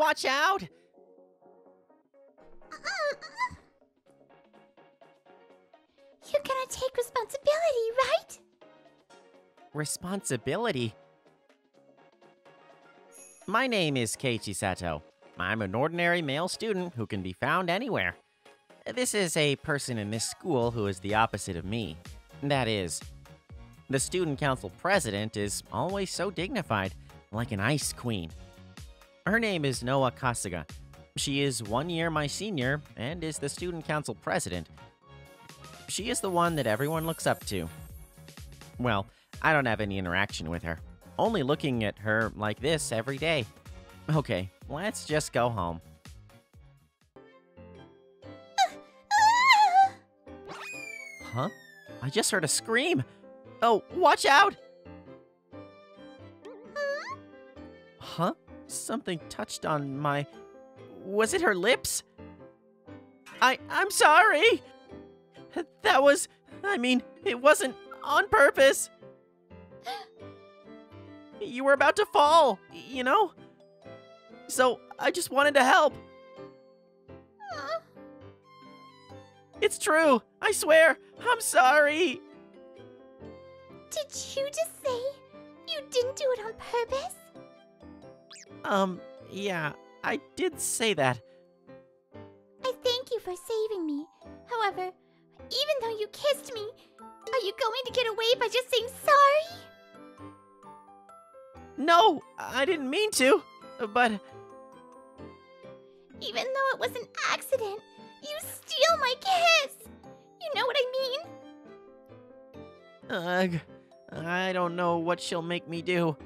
Watch out! You're gonna take responsibility, right? Responsibility? My name is Keiichi Sato. I'm an ordinary male student who can be found anywhere. This is a person in this school who is the opposite of me. That is, the student council president is always so dignified, like an ice queen. Her name is Noah Kasuga. She is 1 year my senior and is the student council president. She is the one that everyone looks up to. Well, I don't have any interaction with her. Only looking at her like this every day. Okay, let's just go home. Huh? I just heard a scream! Oh, watch out! Huh? Something touched on my... Was it her lips? I'm sorry! That was... I mean, it wasn't on purpose! You were about to fall, you know? So, I just wanted to help. It's true! I swear! I'm sorry! Did you just say you didn't do it on purpose? Yeah, I did say that. I thank you for saving me. However, even though you kissed me, are you going to get away by just saying sorry? No, I didn't mean to, but... Even though it was an accident, you steal my kiss! You know what I mean? Ugh, I don't know what she'll make me do.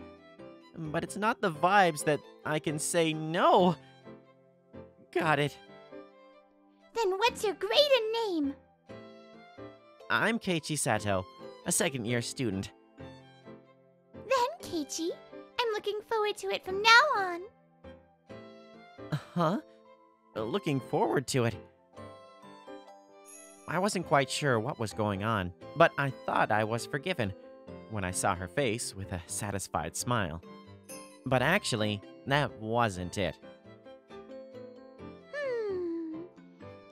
But it's not the vibes that I can say no. Got it. Then what's your grade and name? I'm Keiichi Sato, a second-year student. Then, Keiichi, I'm looking forward to it from now on. Huh? Looking forward to it. I wasn't quite sure what was going on, but I thought I was forgiven when I saw her face with a satisfied smile. But actually, that wasn't it.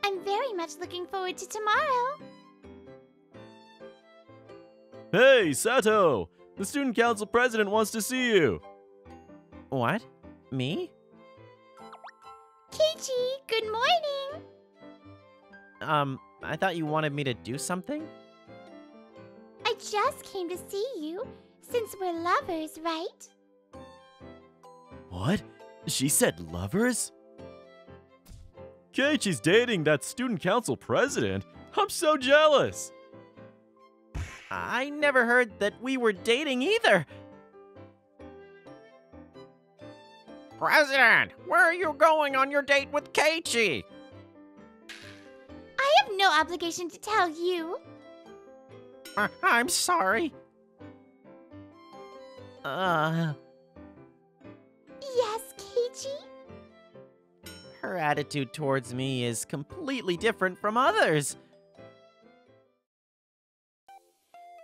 I'm very much looking forward to tomorrow. Hey, Sato! The student council president wants to see you! What? Me? Keiichi, good morning! I thought you wanted me to do something? I just came to see you, since we're lovers, right? What? She said lovers? Keiichi's dating that student council president? I'm so jealous! I never heard that we were dating either! President, where are you going on your date with Keiichi? I have no obligation to tell you. I'm sorry. Yes, Keiichi? Her attitude towards me is completely different from others.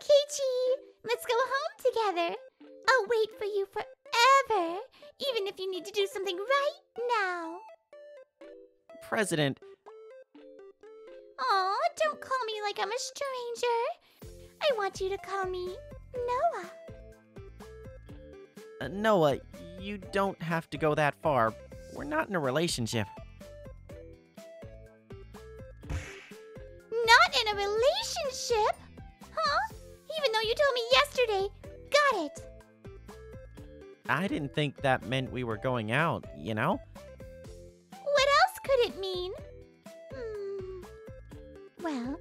Keiichi, let's go home together. I'll wait for you forever, even if you need to do something right now. President. Aw, don't call me like I'm a stranger. I want you to call me Noah. Noah, you don't have to go that far. We're not in a relationship. Not in a relationship? Huh? Even though you told me yesterday. Got it. I didn't think that meant we were going out, you know? What else could it mean? Well,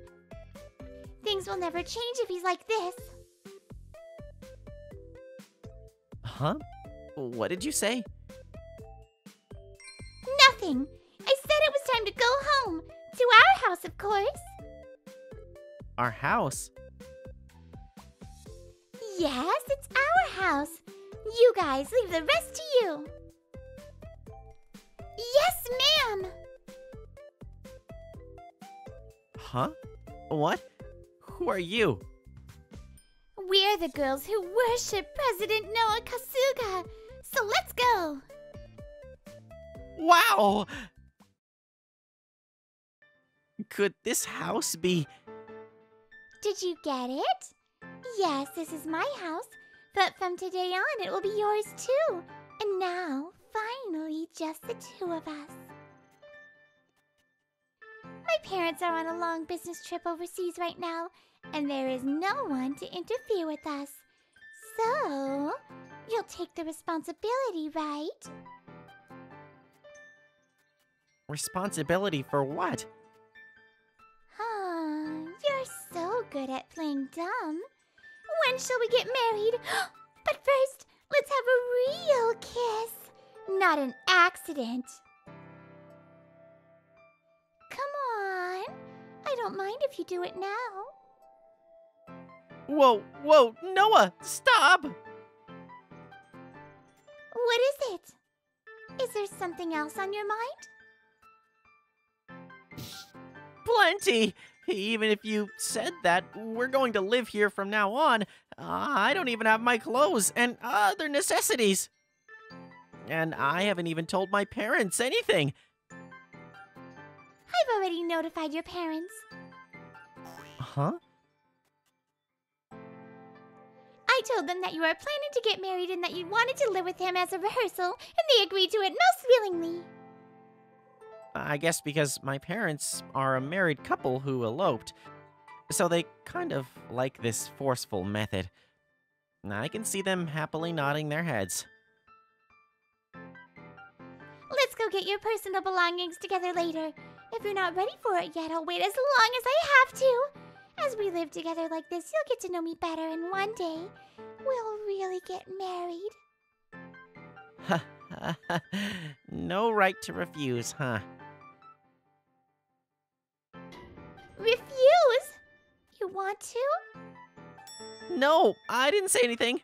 things will never change if he's like this. Huh? What did you say? Nothing. I said it was time to go home. To our house, of course. Our house? Yes, it's our house. You guys, leave the rest to you. Yes, ma'am! Huh? What? Who are you? We're the girls who worship President Noah Kasuga, so let's go! Wow! Could this house be... Did you get it? Yes, this is my house, but from today on it will be yours too. And now, finally, just the two of us. My parents are on a long business trip overseas right now, and there is no one to interfere with us. So, you'll take the responsibility, right? Responsibility for what? You're so good at playing dumb. When shall we get married? But first, let's have a real kiss. Not an accident. Come on. I don't mind if you do it now. Whoa, whoa, Noah, stop! What is it? Is there something else on your mind? Plenty! Even if you said that, we're going to live here from now on. I don't even have my clothes and other necessities. And I haven't even told my parents anything. I've already notified your parents. Huh? I told them that you are planning to get married and that you wanted to live with him as a rehearsal, and they agreed to it most willingly. I guess because my parents are a married couple who eloped, so they kind of like this forceful method. I can see them happily nodding their heads. Let's go get your personal belongings together later. If you're not ready for it yet, I'll wait as long as I have to. As we live together like this, you'll get to know me better, and one day, we'll really get married. Ha ha ha. No right to refuse, huh? Refuse? You want to? No, I didn't say anything.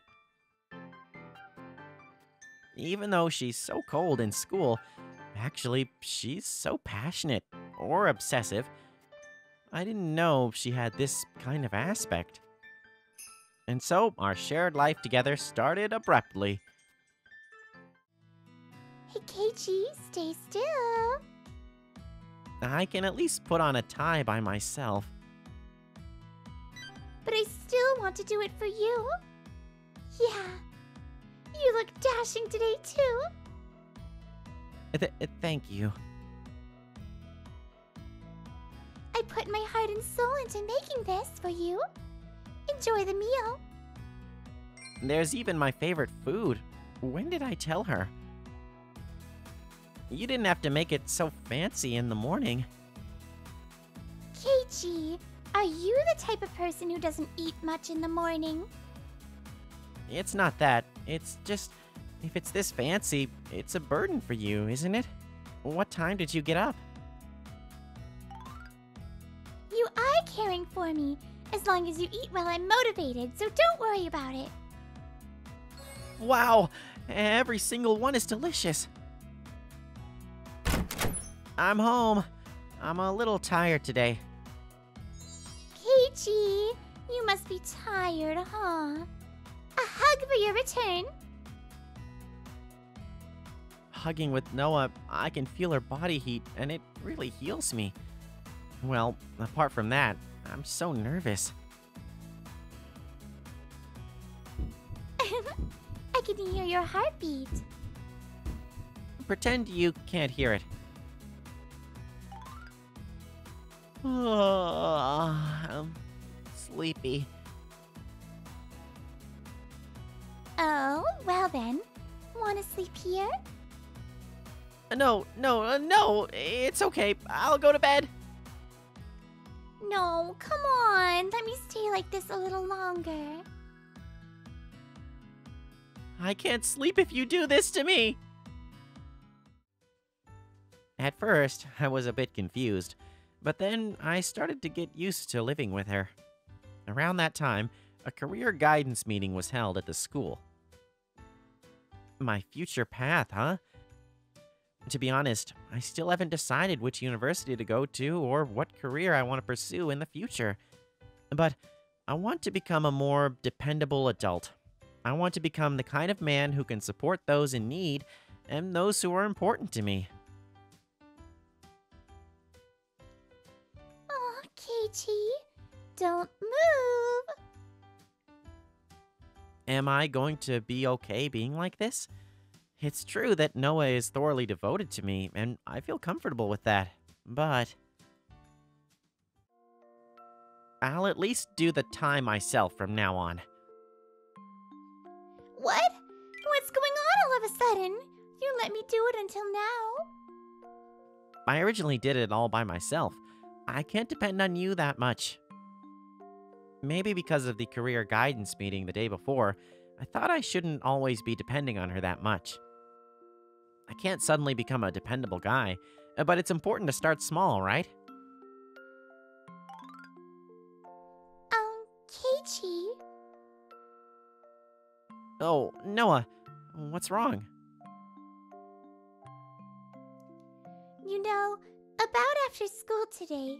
Even though she's so cold in school, actually, she's so passionate or obsessive. I didn't know she had this kind of aspect. And so, our shared life together started abruptly. Hey, Keiichi, stay still. I can at least put on a tie by myself. But I still want to do it for you. Yeah. You look dashing today, too. Thank you. I put my heart and soul into making this for you. Enjoy the meal. There's even my favorite food. When did I tell her? You didn't have to make it so fancy in the morning. Keiichi, are you the type of person who doesn't eat much in the morning? It's not that. It's just, if it's this fancy, it's a burden for you, isn't it? What time did you get up? You are caring for me. As long as you eat well, I'm motivated, so don't worry about it. Wow, every single one is delicious. I'm home. I'm a little tired today. Keiichi, you must be tired, huh? A hug for your return. Hugging with Noah, I can feel her body heat, and it really heals me. Well, apart from that, I'm so nervous. I can hear your heartbeat. Pretend you can't hear it. Oh, I'm sleepy. Oh, well then. Wanna sleep here? No, it's okay. I'll go to bed. No, come on. Let me stay like this a little longer. I can't sleep if you do this to me. At first, I was a bit confused. But then I started to get used to living with her. Around that time, a career guidance meeting was held at the school. My future path, huh? To be honest, I still haven't decided which university to go to or what career I want to pursue in the future. But I want to become a more dependable adult. I want to become the kind of man who can support those in need and those who are important to me. Keiichi, don't move! Am I going to be okay being like this? It's true that Noah is thoroughly devoted to me, and I feel comfortable with that, but... I'll at least do the time myself from now on. What? What's going on all of a sudden? You let me do it until now. I originally did it all by myself. I can't depend on you that much. Maybe because of the career guidance meeting the day before, I thought I shouldn't always be depending on her that much. I can't suddenly become a dependable guy, but it's important to start small, right? Keiichi? Oh, Noah, what's wrong? You know, about after school today.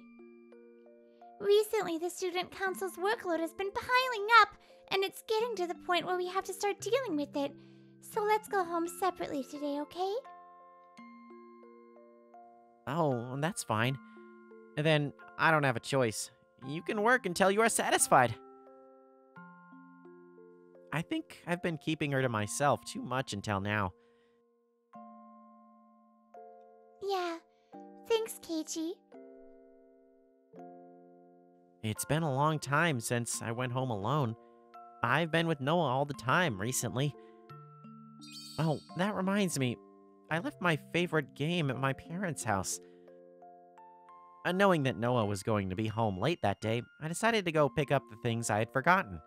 Recently, the student council's workload has been piling up, and it's getting to the point where we have to start dealing with it. So let's go home separately today, okay? Oh, that's fine. Then I don't have a choice. You can work until you are satisfied. I think I've been keeping her to myself too much until now. Yeah, thanks, Keiichi. It's been a long time since I went home alone. I've been with Noah all the time recently. Oh, that reminds me. I left my favorite game at my parents' house. Knowing that Noah was going to be home late that day, I decided to go pick up the things I had forgotten.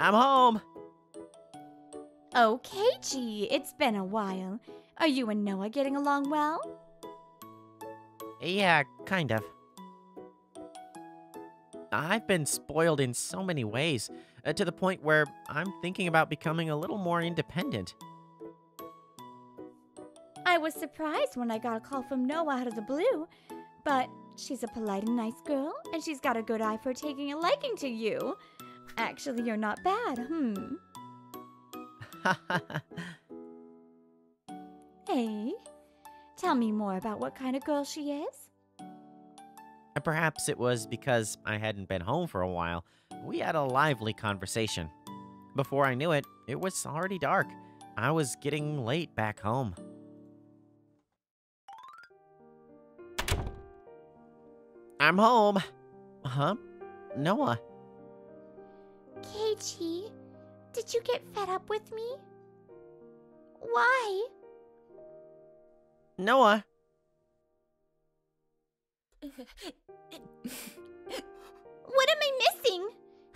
I'm home! Oh, Keiichi, it's been a while. Are you and Noah getting along well? Yeah, kind of. I've been spoiled in so many ways, to the point where I'm thinking about becoming a little more independent. I was surprised when I got a call from Noah out of the blue, but she's a polite and nice girl, and she's got a good eye for taking a liking to you. Actually, you're not bad, Hey, tell me more about what kind of girl she is. Perhaps it was because I hadn't been home for a while. We had a lively conversation. Before I knew it, it was already dark. I was getting late back home. I'm home. Huh? Noah. Keiichi, did you get fed up with me? Why? Noah! What am I missing?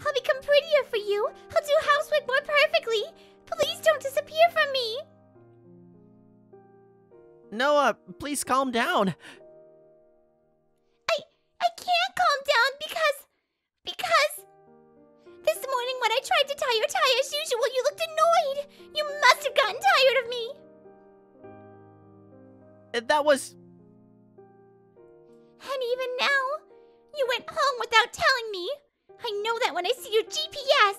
I'll become prettier for you. I'll do housework more perfectly. Please don't disappear from me. Noah, please calm down. I can't calm down because this morning when I tried to tie your tie as usual, you looked annoyed. You must have gotten tired of me. That was... And even now, you went home without telling me. I know that when I see your GPS.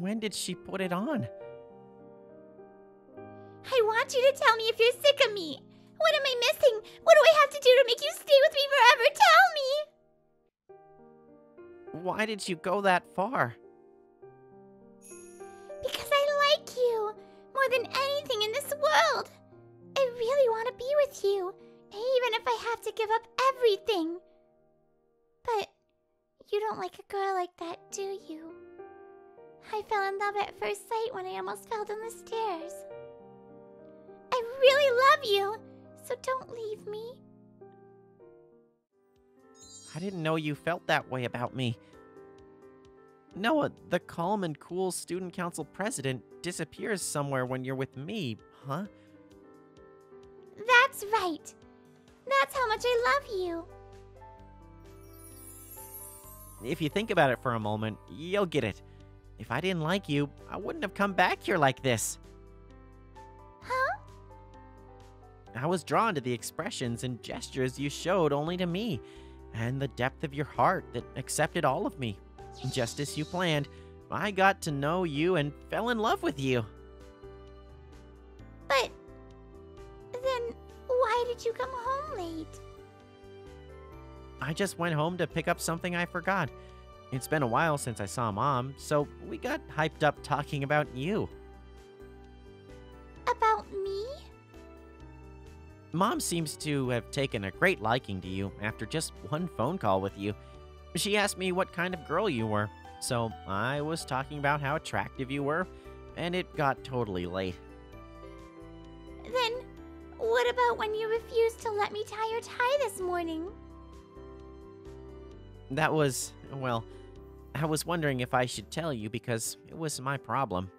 When did she put it on? I want you to tell me if you're sick of me. What am I missing? What do I have to do to make you stay with me forever? Tell me! Why did you go that far? Because I like you more than anything in this world. I really want to be with you, even if I have to give up everything. But you don't like a girl like that, do you? I fell in love at first sight when I almost fell down the stairs. I really love you, so don't leave me. I didn't know you felt that way about me. Noah, the calm and cool student council president disappears somewhere when you're with me, huh? That's right. That's how much I love you. If you think about it for a moment, you'll get it. If I didn't like you, I wouldn't have come back here like this. Huh? I was drawn to the expressions and gestures you showed only to me, and the depth of your heart that accepted all of me. Just as you planned, I got to know you and fell in love with you. But did you come home late? I just went home to pick up something I forgot. It's been a while since I saw Mom, so we got hyped up talking about you. About me? Mom seems to have taken a great liking to you after just one phone call with you. She asked me what kind of girl you were, so I was talking about how attractive you were, and it got totally late. Then, what about when you refused to let me tie your tie this morning? That was, well, I was wondering if I should tell you because it was my problem.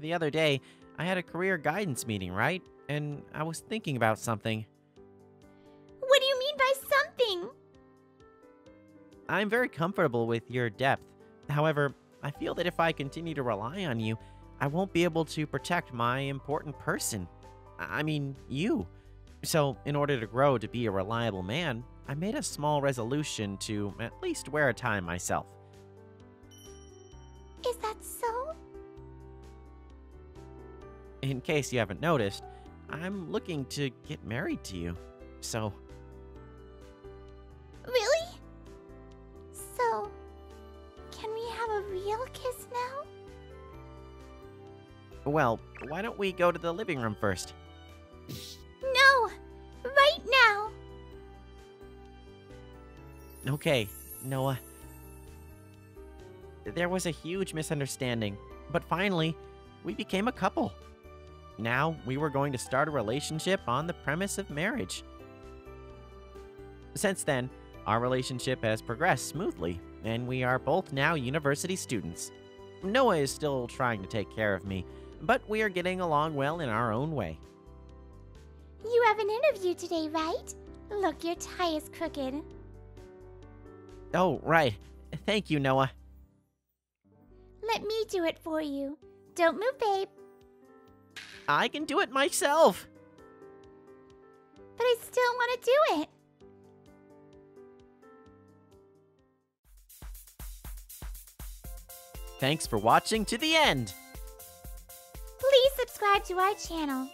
The other day, I had a career guidance meeting, right? And I was thinking about something. What do you mean by something? I'm very comfortable with your depth. However, I feel that if I continue to rely on you, I won't be able to protect my important person. I mean, you. So, in order to grow to be a reliable man, I made a small resolution to at least wear a tie myself. Is that so? In case you haven't noticed, I'm looking to get married to you, so... Really? So, can we have a real kiss now? Well, why don't we go to the living room first? No! Right now! Okay, Noah. There was a huge misunderstanding, but finally, we became a couple. Now, we were going to start a relationship on the premise of marriage. Since then, our relationship has progressed smoothly, and we are both now university students. Noah is still trying to take care of me, but we are getting along well in our own way. You have an interview today, right? Look, your tie is crooked. Oh, right. Thank you, Noah. Let me do it for you. Don't move, babe. I can do it myself. But I still want to do it. Thanks for watching to the end. Please subscribe to our channel.